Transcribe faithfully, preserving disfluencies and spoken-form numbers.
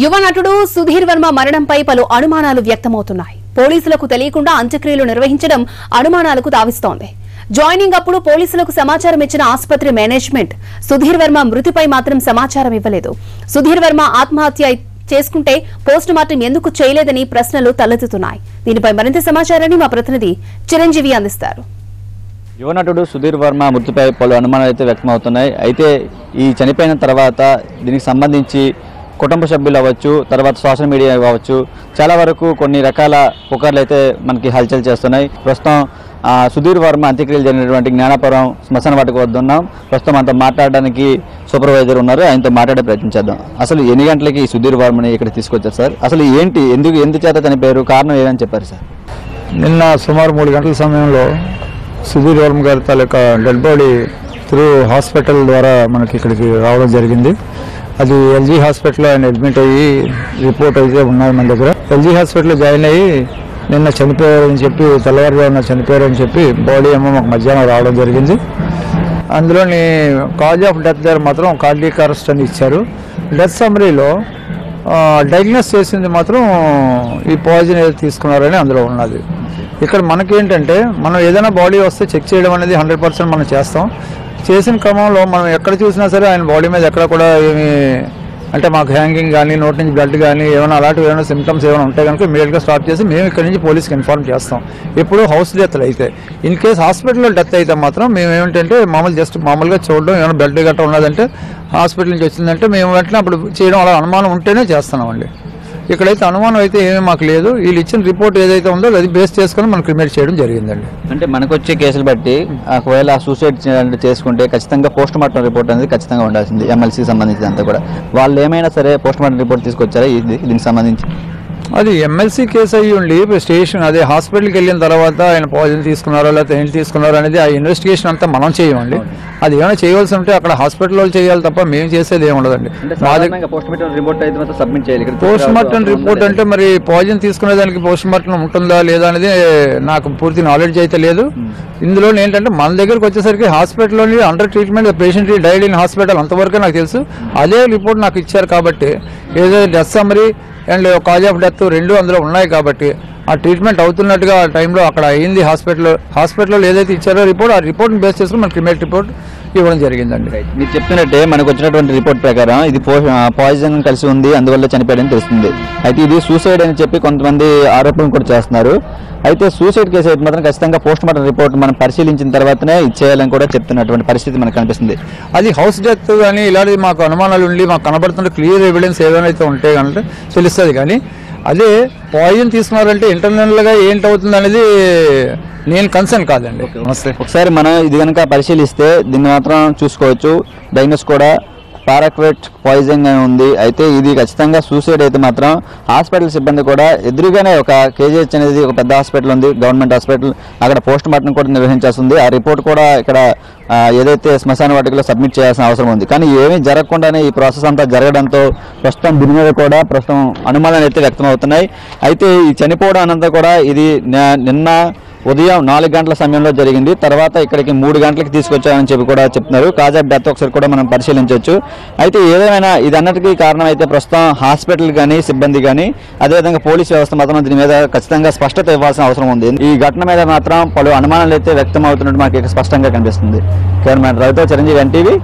యువ నటుడు సుధీర్ వర్మ మరణంపై పలు అనుమానాలు వ్యక్తమవుతున్నాయి. పోలీసులకు తెలియకుండా అంత్యక్రియలు నిర్వహించడం అనుమానాలకు తావిస్తోంది. జాయినింగ్ అప్పుడు పోలీసులకు సమాచారం ఇచ్చిన ఆసుపత్రి మేనేజ్‌మెంట్ సుధీర్ వర్మ మృతిపై మాత్రం సమాచారం ఇవ్వలేదు. సుధీర్ వర్మ ఆత్మహత్య చేసుకుంటే పోస్ట్ మార్టం ఎందుకు చేయలేదని ప్రశ్నలు తలెత్తుతున్నాయి. దీనిపై మరింత సమాచారాన్ని మా ప్రతినిధి చిరంజీవి అందిస్తారు. యువ నటుడు సుధీర్ వర్మ మృతిపై పలు అనుమానాలు అయితే వ్యక్తమవుతున్నాయి. అయితే ఈ చనిపోయిన తర్వాత దీనికి సంబంధించి కుటుంబ సభ్యులు అవ్వచ్చు, తర్వాత సోషల్ మీడియా అవ్వచ్చు, చాలా వరకు కొన్ని రకాల పుకార్లు అయితే మనకి హల్చల్ చేస్తున్నాయి. ప్రస్తుతం సుధీర్ వర్మ అంత్యక్రియలు జరిగినటువంటి జ్ఞానాపురం శ్మశాన వాటిక వద్ద ఉన్నాం. ప్రస్తుతం అంతా మాట్లాడడానికి సూపర్వైజర్ ఉన్నారు, ఆయనతో మాట్లాడే ప్రయత్నించేద్దాం. అసలు ఎన్ని గంటలకి సుధీర్ వర్మని ఇక్కడ తీసుకొచ్చారు సార్? అసలు ఏంటి, ఎందుకు ఎందుచేత చనిపోయారు, కారణం ఏమని చెప్పారు సార్? నిన్న సుమారు మూడు గంటల సమయంలో సుధీర్ వర్మ గారి తాలూకా డెడ్ బాడీ త్రూ హాస్పిటల్ ద్వారా మనకి ఇక్కడికి రావడం జరిగింది. అది ఎల్జీ హాస్పిటల్లో ఆయన అడ్మిట్ అయ్యి రిపోర్ట్ అయితే ఉన్నారు మన దగ్గర. ఎల్జీ హాస్పిటల్లో జాయిన్ అయ్యి నిన్న చనిపోయారని చెప్పి, తెల్లవారుజామున చనిపోయారని చెప్పి బాడీ ఏమో మాకు మధ్యాహ్నం రావడం జరిగింది. అందులోని కాజ్ ఆఫ్ డెత్ దగ్గర మాత్రం కార్డియాక్ అరెస్ట్ అని ఇచ్చారు. డెత్ సమ్మరీలో డయాగ్నోస్ చేసింది మాత్రం ఈ పాయిజన్ ఏదో తీసుకున్నారని అందులో ఉన్నది. ఇక్కడ మనకేంటంటే మనం ఏదైనా బాడీ వస్తే చెక్ చేయడం అనేది హండ్రెడ్ పర్సెంట్ మనం చేస్తాం. చేసిన క్రమంలో మనం ఎక్కడ చూసినా సరే ఆయన బాడీ మీద ఎక్కడ కూడా ఏమి అంటే మాకు హ్యాంగింగ్ కానీ, నోటి నుంచి బ్లడ్ కానీ, ఏమైనా అలాంటివి ఏమైనా సిమ్టమ్స్ ఏమైనా ఉంటాయి కనుక ఇమీడియట్గా స్టార్ట్ చేసి మేము ఇక్కడ నుంచి పోలీస్కి ఇన్ఫార్మ్ చేస్తాం. ఎప్పుడు హౌస్ డెత్లు అయితే, ఇన్ కేసు హాస్పిటల్లో డెత్ అయితే మాత్రం మేము ఏమిటంటే మామూలు జస్ట్ మామూలుగా చూడడం, ఏమైనా బ్లడ్ గట్రా ఉన్నదంటే హాస్పిటల్ నుంచి వచ్చిందంటే మేము వెంటనే అప్పుడు చేయడం, అలా అనుమానం ఉంటేనే చేస్తున్నామండి. ఇక్కడైతే అనుమానం అయితే ఏమీ మాకు లేదు. వీళ్ళు ఇచ్చిన రిపోర్ట్ ఏదైతే ఉందో అది బేస్ చేసుకుని మనం క్రిమినేట్ చేయడం జరిగిందండి. అంటే మనకు వచ్చే కేసులు బట్టి ఒకవేళ సూసైడ్ చేసుకుంటే ఖచ్చితంగా పోస్ట్ మార్టం రిపోర్ట్ అనేది ఖచ్చితంగా ఉండాల్సింది, ఎమ్మెల్సీ సంబంధించి అంతా కూడా. వాళ్ళు ఏమైనా సరే పోస్ట్ మార్టం రిపోర్ట్ తీసుకొచ్చారా దీనికి సంబంధించి? అది ఎమ్మెల్సీ కేసు అయ్యి ఉండి స్టేషన్ అదే హాస్పిటల్కి వెళ్ళిన తర్వాత ఆయన పాయిజన్ తీసుకున్నారో లేకపోతే ఏంటి తీసుకున్నారో అనేది ఆ ఇన్వెస్టిగేషన్ అంతా మనం చేయమండి. అది ఏమైనా చేయవలసి ఉంటే అక్కడ హాస్పిటల్లో చేయాలి తప్ప మేము చేసేది ఏమి ఉండదండి. పోస్ట్ మార్టం రిపోర్ట్ అంటే మరి పాయిజన్ తీసుకునే దానికి పోస్ట్ మార్టం ఉంటుందా లేదా అనేది నాకు పూర్తి నాలెడ్జ్ అయితే లేదు. ఇందులో ఏంటంటే మన దగ్గరకు వచ్చేసరికి హాస్పిటల్లోని under treatment patient died in hospital అంతవరకు నాకు తెలుసు. అదే రిపోర్ట్ నాకు ఇచ్చారు కాబట్టి ఏదో death summary and cause of death రెండు అందులో ఉన్నాయి కాబట్టి ఆ ట్రీట్మెంట్ అవుతున్నట్టుగా ఆ టైంలో అక్కడ అయింది హాస్పిటల్లో. హాస్పిటల్లో ఏదైతే ఇచ్చారో రిపోర్ట్, ఆ రిపోర్ట్ని బేస్ చేసుకుని మన క్రిమినల్ రిపోర్ట్ ఇవ్వడం జరిగిందండి. మీరు చెప్తున్నట్టే మనకు వచ్చినటువంటి రిపోర్ట్ ప్రకారం ఇది పాయిజన్ కలిసి ఉంది, అందువల్ల చనిపోయాడని తెలుస్తుంది. అయితే ఇది సూసైడ్ అని చెప్పి కొంతమంది ఆరోపణలు కూడా చేస్తున్నారు. అయితే సూసైడ్ కేసు అయితే మాత్రం ఖచ్చితంగా పోస్ట్ మార్టం రిపోర్ట్ మనం పరిశీలించిన తర్వాతనే ఇచ్చేయాలని కూడా చెప్తున్నటువంటి పరిస్థితి మనకు కనిపిస్తుంది. అది హౌస్ డెత్ కానీ ఇలాంటి మాకు అనుమానాలు ఉండి మాకు కనబడుతున్న క్లియర్ ఎవిడెన్స్ ఏదైతే ఉంటే కనుక తెలుస్తుంది. కానీ అదే పాయిజన్ తీసుకున్నారంటే ఇంటర్నల్గా ఏంటవుతుంది అనేది నేను కన్సర్న్ కాదండి. ఒకసారి మనం ఇది కనుక పరిశీలిస్తే దీన్ని మాత్రం చూసుకోవచ్చు, డయాగ్నోస్ కూడా పారాక్వెట్ పాయిజన్ అని ఉంది. అయితే ఇది ఖచ్చితంగా సూసైడ్ అయితే మాత్రం హాస్పిటల్ సిబ్బంది కూడా ఎదురుగానే ఒక కేజీహెచ్ అనేది ఒక పెద్ద హాస్పిటల్ ఉంది, గవర్నమెంట్ హాస్పిటల్, అక్కడ పోస్ట్ మార్టం కూడా నిర్వహించాల్సింది. ఆ రిపోర్ట్ కూడా ఇక్కడ ఏదైతే శ్మశాన వాటికలో సబ్మిట్ చేయాల్సిన అవసరం ఉంది. కానీ ఏమీ జరగకుండానే ఈ ప్రాసెస్ అంతా జరగడంతో ప్రస్తుతం దీని మీద కూడా ప్రస్తుతం అనుమానాలు అయితే వ్యక్తమవుతున్నాయి. అయితే ఈ చనిపోవడం అనంతా కూడా ఇది నిన్న ఉదయం నాలుగు గంటల సమయంలో జరిగింది. తర్వాత ఇక్కడికి మూడు గంటలకు తీసుకొచ్చారని చెప్పి కూడా చెప్తున్నారు. కాజాబ్ డెత్ ఒకసారి కూడా మనం పరిశీలించవచ్చు. అయితే ఏదేమైనా ఇది అన్నిటికీ కారణం అయితే ప్రస్తుతం హాస్పిటల్ కానీ సిబ్బంది కానీ అదేవిధంగా పోలీసు వ్యవస్థ మాత్రం దీని మీద ఖచ్చితంగా స్పష్టత ఇవ్వాల్సిన అవసరం ఉంది. ఈ ఘటన మీద మాత్రం పలు అనుమానాలు అయితే వ్యక్తం అవుతున్నట్టు మనకి స్పష్టంగా కనిపిస్తుంది. కెమెరామెన్ రవితో చిరంజీవి ఎన్టీవీ.